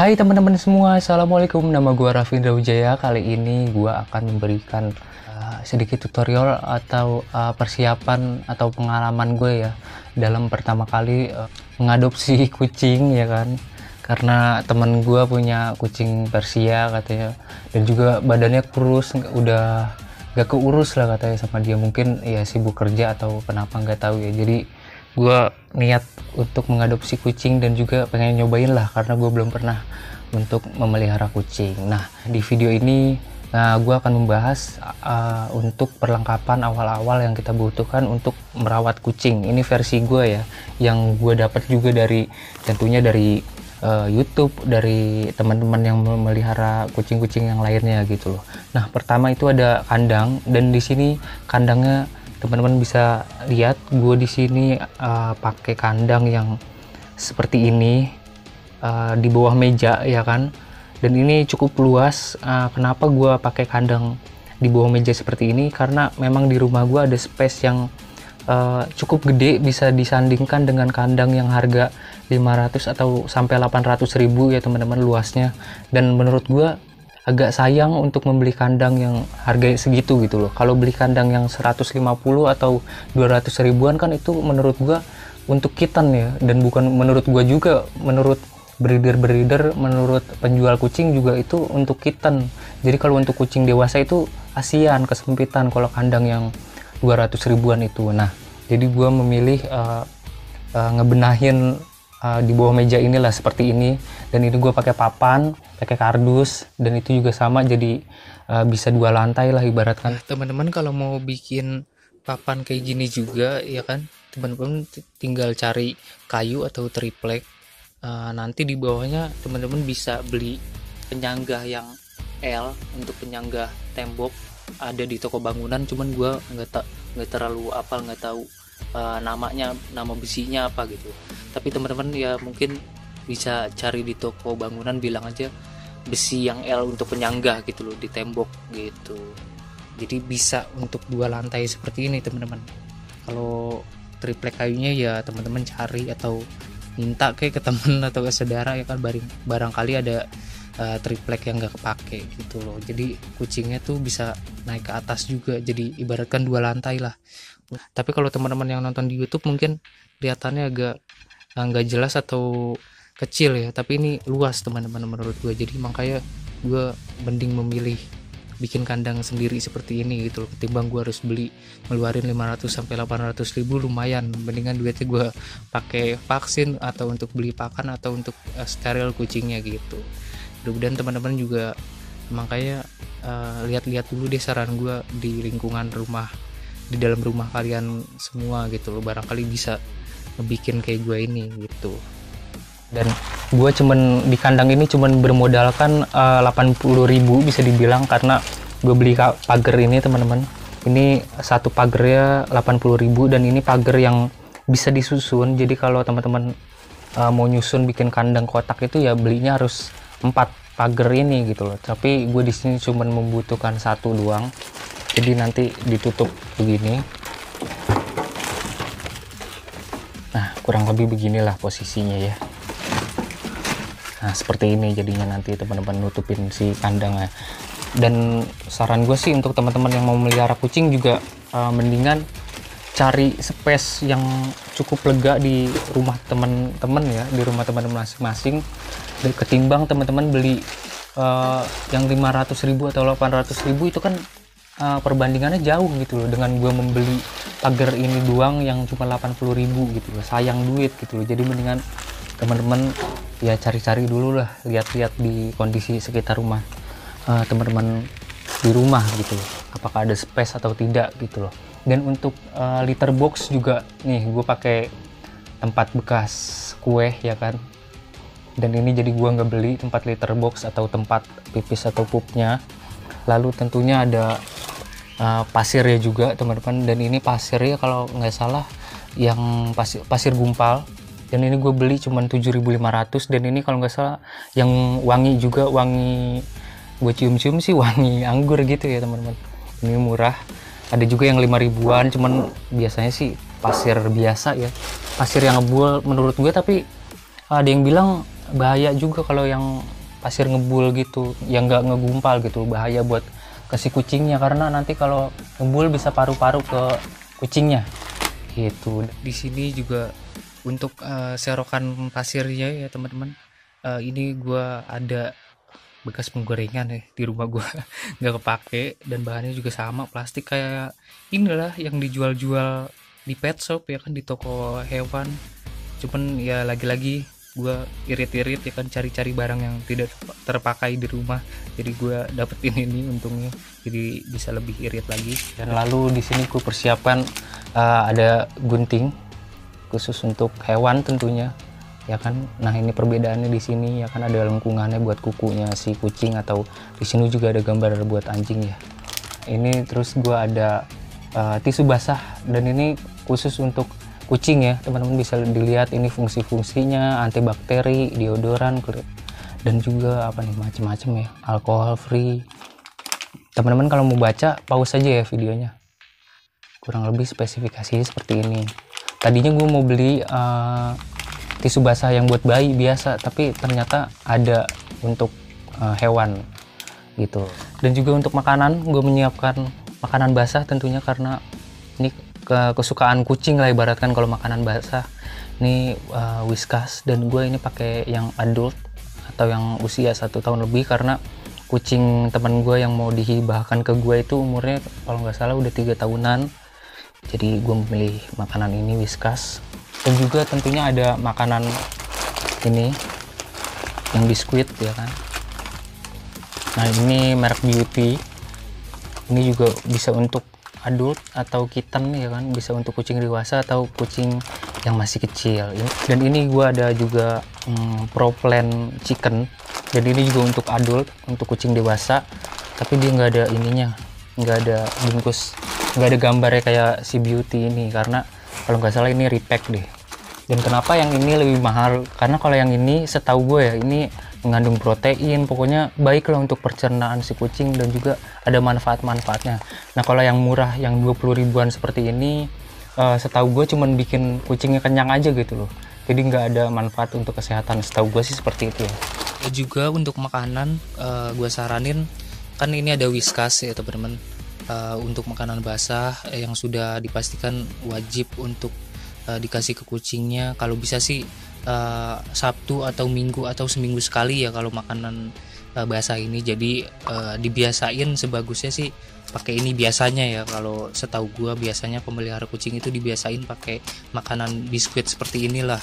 Hai teman-teman semua, assalamualaikum. Nama gue Arafi Indra Wijaya. Kali ini gue akan memberikan sedikit tutorial atau persiapan atau pengalaman gue ya dalam pertama kali mengadopsi kucing ya kan. Karena teman gue punya kucing Persia katanya, dan juga badannya kurus, udah gak keurus lah katanya sama dia. Mungkin ya sibuk kerja atau kenapa, nggak tahu ya. Jadi gue niat untuk mengadopsi kucing dan juga pengen nyobain lah, karena gue belum pernah untuk memelihara kucing. Nah, di video ini gue akan membahas untuk perlengkapan awal-awal yang kita butuhkan untuk merawat kucing. Ini versi gue ya, yang gue dapat juga dari, tentunya dari YouTube, dari teman-teman yang memelihara kucing-kucing yang lainnya gitu loh. Nah, pertama itu ada kandang, dan di sini kandangnya teman-teman bisa lihat gue di sini pakai kandang yang seperti ini di bawah meja ya kan, dan ini cukup luas. Kenapa gue pakai kandang di bawah meja seperti ini, karena memang di rumah gue ada space yang cukup gede, bisa disandingkan dengan kandang yang harga 500 atau sampai 800.000 ya teman-teman luasnya. Dan menurut gue agak sayang untuk membeli kandang yang harganya segitu gitu loh. Kalau beli kandang yang 150 atau 200 ribuan kan itu menurut gua untuk kitten ya, dan bukan menurut gua juga, menurut breeder-breeder, menurut penjual kucing juga itu untuk kitten. Jadi kalau untuk kucing dewasa itu kasihan, kesempitan kalau kandang yang 200 ribuan itu. Nah, jadi gua memilih ngebenahin di bawah meja inilah seperti ini, dan ini gue pakai papan, pakai kardus, dan itu juga sama, jadi bisa dua lantai lah ibaratkan. Nah, teman-teman kalau mau bikin papan kayak gini juga ya kan, teman-teman tinggal cari kayu atau triplek. Nanti di bawahnya teman-teman bisa beli penyanggah yang L untuk penyanggah tembok, ada di toko bangunan, cuman gue nggak terlalu apal, nggak tahu namanya, nama besinya apa gitu. Tapi teman-teman ya mungkin bisa cari di toko bangunan, bilang aja besi yang L untuk penyanggah gitu loh di tembok gitu. Jadi bisa untuk dua lantai seperti ini teman-teman. Kalau triplek kayunya ya teman-teman cari atau minta kayak ke teman atau ke saudara ya kan, barangkali ada triplek yang gak kepake gitu loh. Jadi kucingnya tuh bisa naik ke atas juga, jadi ibaratkan dua lantai lah. Tapi kalau teman-teman yang nonton di YouTube mungkin kelihatannya agak nggak jelas atau kecil ya, tapi ini luas teman-teman menurut gue. Jadi makanya gue mending memilih bikin kandang sendiri seperti ini gitu loh, ketimbang gue harus beli ngeluarin 500 sampai 800.000. Lumayan, mendingan duitnya gue pakai vaksin atau untuk beli pakan atau untuk steril kucingnya gitu. Mudah-mudahan teman-teman juga makanya lihat-lihat dulu deh saran gue di lingkungan rumah, di dalam rumah kalian semua gitu loh, barangkali bisa bikin kayak gue ini gitu. Dan gue cuman di kandang ini cuman bermodalkan 80.000 bisa dibilang, karena gue beli pagar ini teman-teman. Ini satu pagernya 80.000, dan ini pagar yang bisa disusun. Jadi kalau teman-teman mau nyusun bikin kandang kotak itu ya belinya harus 4 pagar ini gitu loh. Tapi gue di sini cuman membutuhkan satu doang. Jadi nanti ditutup begini. Nah, kurang lebih beginilah posisinya ya. Nah, seperti ini jadinya nanti teman-teman nutupin si kandangnya. Dan saran gue sih untuk teman-teman yang mau melihara kucing juga mendingan cari space yang cukup lega di rumah teman-teman ya, di rumah teman-teman masing-masing, ketimbang teman-teman beli yang 500.000 atau 800.000 itu kan perbandingannya jauh gitu loh, dengan gue membeli pagar ini doang yang cuma 80.000 gitu loh. Sayang duit gitu loh. Jadi mendingan teman-teman ya cari-cari dulu lah, lihat-lihat di kondisi sekitar rumah teman-teman di rumah gitu loh, apakah ada space atau tidak gitu loh. Dan untuk litter box juga nih gue pakai tempat bekas kue ya kan, dan ini jadi gue nggak beli tempat litter box atau tempat pipis atau pupnya. Lalu tentunya ada pasirnya juga teman-teman, dan ini pasirnya kalau nggak salah yang pasir gumpal, dan ini gue beli cuman 7.500. Dan ini kalau nggak salah yang wangi juga, wangi, gue cium-cium sih wangi anggur gitu ya teman-teman, ini murah. Ada juga yang 5.000-an, cuman biasanya sih pasir biasa ya, pasir yang ngebul menurut gue. Tapi ada yang bilang bahaya juga kalau yang pasir ngebul gitu, yang nggak ngegumpal gitu, bahaya buat ke si kucingnya, karena nanti kalau ngebul bisa paru-paru ke kucingnya gitu. Di sini juga untuk serokan pasirnya ya teman-teman, ini gua ada bekas penggorengan ya di rumah gua, nggak kepake, dan bahannya juga sama plastik kayak inilah yang dijual-jual di pet shop ya kan, di toko hewan. Cuman ya lagi-lagi gua irit-irit ya kan, cari-cari barang yang tidak terpakai di rumah, jadi gua dapetin ini untungnya, jadi bisa lebih irit lagi. Dan lalu di sini gua persiapan ada gunting khusus untuk hewan tentunya ya kan. Nah ini perbedaannya di sini ya kan, ada lengkungannya buat kukunya si kucing, atau di sini juga ada gambar buat anjing ya. Ini terus gua ada tisu basah, dan ini khusus untuk kucing ya teman-teman, bisa dilihat ini fungsi-fungsinya, antibakteri, deodoran, dan juga apa nih, macam-macam ya, alkohol free. Teman-teman kalau mau baca pause aja ya videonya, kurang lebih spesifikasinya seperti ini. Tadinya gue mau beli tisu basah yang buat bayi biasa, tapi ternyata ada untuk hewan gitu. Dan juga untuk makanan, gue menyiapkan makanan basah tentunya, karena ini kesukaan kucing lah ibaratkan kalau makanan basah. Ini Whiskas, dan gue ini pakai yang adult atau yang usia 1 tahun lebih, karena kucing teman gue yang mau dihibahkan ke gue itu umurnya kalau nggak salah udah 3 tahunan. Jadi gue memilih makanan ini Whiskas. Dan juga tentunya ada makanan ini yang biskuit ya kan. Nah ini merek Beauty, ini juga bisa untuk adult atau kitten ya kan, bisa untuk kucing dewasa atau kucing yang masih kecil. Dan ini gua ada juga Proplan chicken, jadi ini juga untuk adult, untuk kucing dewasa, tapi dia nggak ada ininya, nggak ada bungkus, nggak ada gambarnya kayak si Beauty ini, karena kalau nggak salah ini repack deh. Dan kenapa yang ini lebih mahal, karena kalau yang ini setahu gue ya ini mengandung protein, pokoknya baik lah untuk pencernaan si kucing, dan juga ada manfaat-manfaatnya. Nah kalau yang murah yang 20 ribuan seperti ini, setahu gue cuman bikin kucingnya kenyang aja gitu loh, jadi nggak ada manfaat untuk kesehatan, setahu gue sih seperti itu ya. Juga untuk makanan gue saranin kan ini ada Whiskas ya teman-teman. Untuk makanan basah yang sudah dipastikan wajib untuk dikasih ke kucingnya, kalau bisa sih Sabtu atau Minggu atau seminggu sekali ya kalau makanan basah ini. Jadi dibiasain sebagusnya sih pakai ini biasanya ya, kalau setahu gua biasanya pemelihara kucing itu dibiasain pakai makanan biskuit seperti inilah.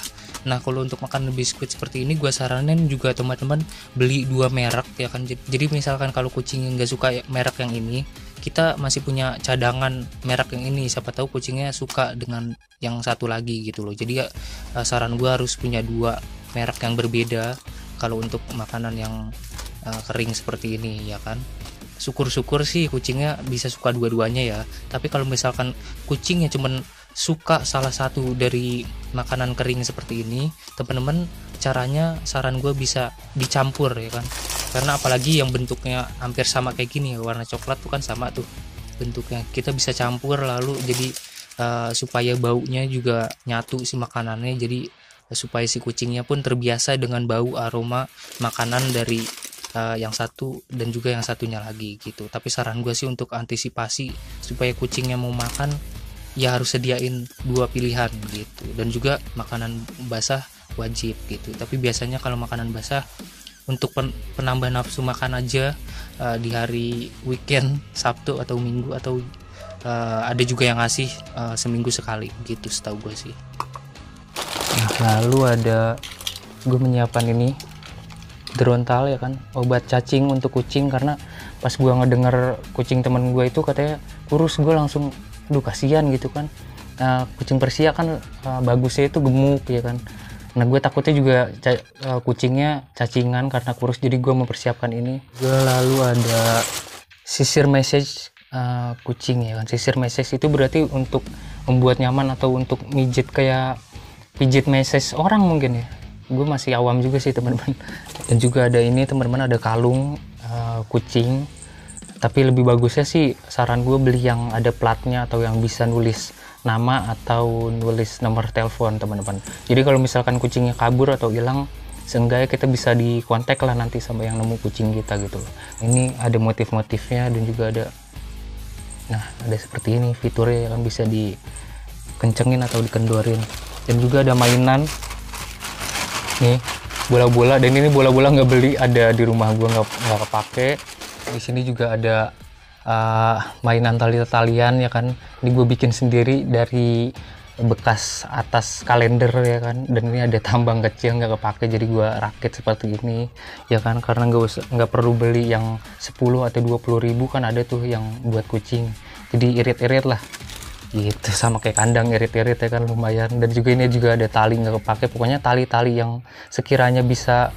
Nah kalau untuk makanan biskuit seperti ini gua saranin juga teman-teman beli 2 merek ya kan. Jadi misalkan kalau kucingnya nggak suka merek yang ini, kita masih punya cadangan merek yang ini, siapa tahu kucingnya suka dengan yang satu lagi gitu loh. Jadi ya, saran gue harus punya 2 merek yang berbeda kalau untuk makanan yang kering seperti ini ya kan. Syukur-syukur sih kucingnya bisa suka dua-duanya ya, tapi kalau misalkan kucingnya cuman suka salah satu dari makanan kering seperti ini teman-teman, caranya saran gue bisa dicampur ya kan, karena apalagi yang bentuknya hampir sama kayak gini, warna coklat tuh kan sama tuh bentuknya, kita bisa campur lalu jadi supaya baunya juga nyatu si makanannya, jadi supaya si kucingnya pun terbiasa dengan bau aroma makanan dari yang satu dan juga yang satunya lagi gitu. Tapi saran gue sih untuk antisipasi supaya kucingnya mau makan ya harus sediain 2 pilihan gitu, dan juga makanan basah wajib gitu. Tapi biasanya kalau makanan basah untuk penambah nafsu makan aja di hari weekend, Sabtu atau Minggu, atau ada juga yang ngasih seminggu sekali gitu setahu gue sih. Nah, lalu ada gue menyiapkan ini Drontal ya kan, obat cacing untuk kucing, karena pas gue ngedenger kucing temen gue itu katanya kurus, gue langsung aduh kasihan gitu kan. Kucing Persia kan bagusnya itu gemuk ya kan. Nah gue takutnya juga kucingnya cacingan karena kurus, jadi gue mempersiapkan ini. Lalu ada sisir message kucing ya kan. Sisir message itu berarti untuk membuat nyaman atau untuk mijit, kayak pijit message orang mungkin ya. Gue masih awam juga sih teman-teman. Dan juga ada ini teman-teman, ada kalung kucing, tapi lebih bagusnya sih saran gue beli yang ada platnya atau yang bisa nulis nama atau nulis nomor telepon teman-teman. Jadi kalau misalkan kucingnya kabur atau hilang, seenggaknya kita bisa di kontak lah nanti sama yang nemu kucing kita gitu loh. Ini ada motif-motifnya dan juga ada, nah ada seperti ini fiturnya yang bisa dikencengin atau dikendorin, dan juga ada mainan nih bola-bola, dan ini bola-bola nggak beli, ada di rumah gua nggak kepake. Di sini juga ada mainan tali-talian ya kan, ini gue bikin sendiri dari bekas atas kalender ya kan, dan ini ada tambang kecil nggak kepake jadi gue rakit seperti ini ya kan, karena nggak perlu beli yang 10 atau 20 ribu, kan ada tuh yang buat kucing jadi irit-irit lah gitu, sama kayak kandang irit-irit ya kan, lumayan. Dan juga ini juga ada tali nggak kepake, pokoknya tali-tali yang sekiranya bisa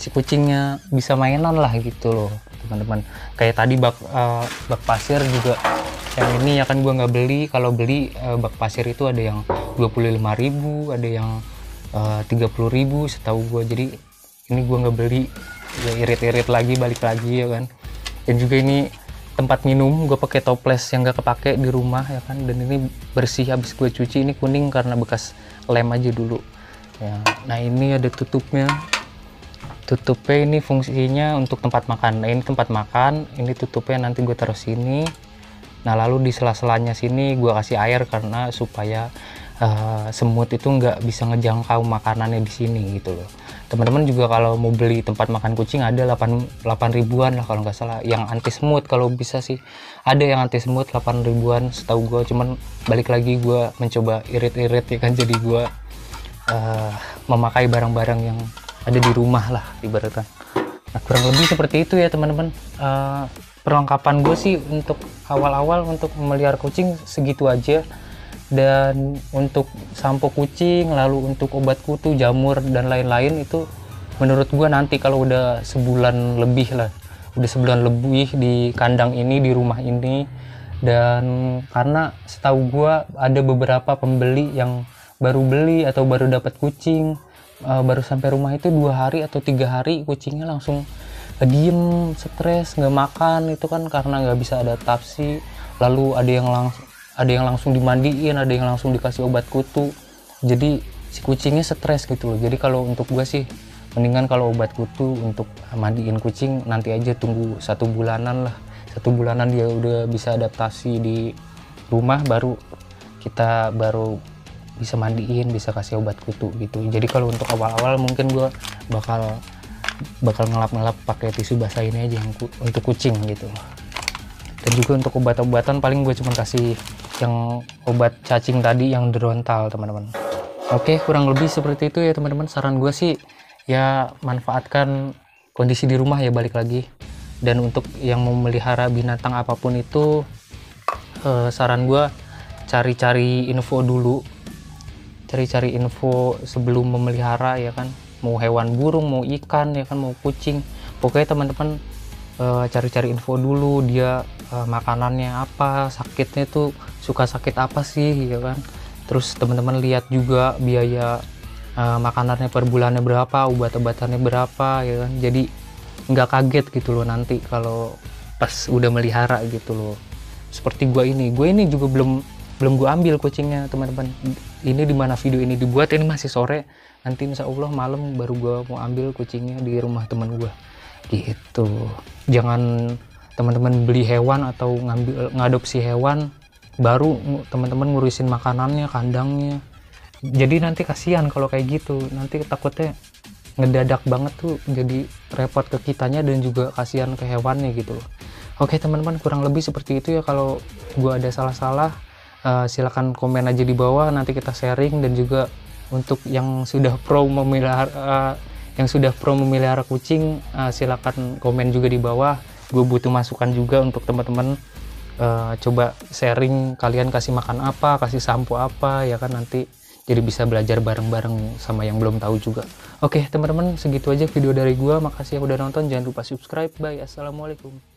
si kucingnya bisa mainan lah gitu loh teman-teman. Kayak tadi bak pasir juga yang ini ya kan gua nggak beli, kalau beli bak pasir itu ada yang 25.000, ada yang 30.000 setahu gua, jadi ini gua nggak beli ya, irit-irit lagi balik lagi ya kan. Dan juga ini tempat minum, gue pakai toples yang nggak kepake di rumah ya kan, dan ini bersih habis gue cuci, ini kuning karena bekas lem aja dulu ya. Nah ini ada tutupnya, tutupnya ini fungsinya untuk tempat makan. Nah, ini tempat makan, ini tutupnya nanti gue taruh sini. Nah lalu di sela-selanya sini gue kasih air karena supaya semut itu nggak bisa ngejangkau makanannya di sini gitu loh. Teman-teman juga kalau mau beli tempat makan kucing ada 8 ribuan lah kalau nggak salah yang anti semut, kalau bisa sih ada yang anti semut 8 ribuan setahu gue, cuman balik lagi gue mencoba irit-irit ya kan, jadi gue memakai barang-barang yang ada di rumah lah ibaratkan. Nah kurang lebih seperti itu ya teman-teman, perlengkapan gue sih untuk awal-awal untuk memelihara kucing segitu aja. Dan untuk sampo kucing, lalu untuk obat kutu, jamur dan lain-lain itu menurut gue nanti kalau udah sebulan lebih lah, udah sebulan lebih di kandang ini, di rumah ini. Dan karena setahu gue ada beberapa pembeli yang baru beli atau baru dapat kucing, baru sampai rumah itu 2 hari atau 3 hari kucingnya langsung diem, stres, nggak makan itu kan karena nggak bisa adaptasi. Lalu ada yang langsung dimandiin, ada yang langsung dikasih obat kutu, jadi si kucingnya stres gitu loh. Jadi kalau untuk gue sih mendingan kalau obat kutu untuk mandiin kucing nanti aja, tunggu 1 bulanan lah, 1 bulanan dia udah bisa adaptasi di rumah baru kita bisa mandiin, bisa kasih obat kutu gitu. Jadi kalau untuk awal-awal mungkin gue bakal ngelap-ngelap pakai tisu basah ini aja untuk kucing gitu. Dan juga untuk obat-obatan paling gue cuma kasih yang obat cacing tadi yang Drontal teman-teman. Oke, kurang lebih seperti itu ya teman-teman. Saran gue sih ya manfaatkan kondisi di rumah ya balik lagi. Dan untuk yang memelihara binatang apapun itu saran gue cari-cari info dulu, cari-cari info sebelum memelihara ya kan, mau hewan burung, mau ikan ya kan, mau kucing, pokoknya teman-teman cari-cari info dulu, dia makanannya apa, sakitnya tuh suka sakit apa sih ya kan. Terus teman-teman lihat juga biaya makanannya per bulannya berapa, obat-obatannya berapa ya kan, jadi nggak kaget gitu loh nanti kalau pas udah melihara gitu loh. Seperti gue ini juga belum gue ambil kucingnya teman-teman. Ini dimana video ini dibuat ini masih sore, nanti insya Allah malam baru gue mau ambil kucingnya di rumah teman gue gitu. Jangan teman-teman beli hewan atau ngadopsi hewan baru teman-teman ngurusin makanannya, kandangnya, jadi nanti kasihan kalau kayak gitu, nanti takutnya ngedadak banget tuh jadi repot ke kitanya dan juga kasihan ke hewannya gitu. Oke teman-teman, kurang lebih seperti itu ya. Kalau gua ada salah-salah silahkan komen aja di bawah, nanti kita sharing. Dan juga untuk yang sudah pro memelihara kucing silahkan komen juga di bawah, gue butuh masukan juga untuk teman-teman. Coba sharing, kalian kasih makan apa, kasih sampo apa ya kan, nanti jadi bisa belajar bareng-bareng sama yang belum tahu juga. Oke teman-teman, segitu aja video dari gue, makasih yang udah nonton, jangan lupa subscribe, bye, assalamualaikum.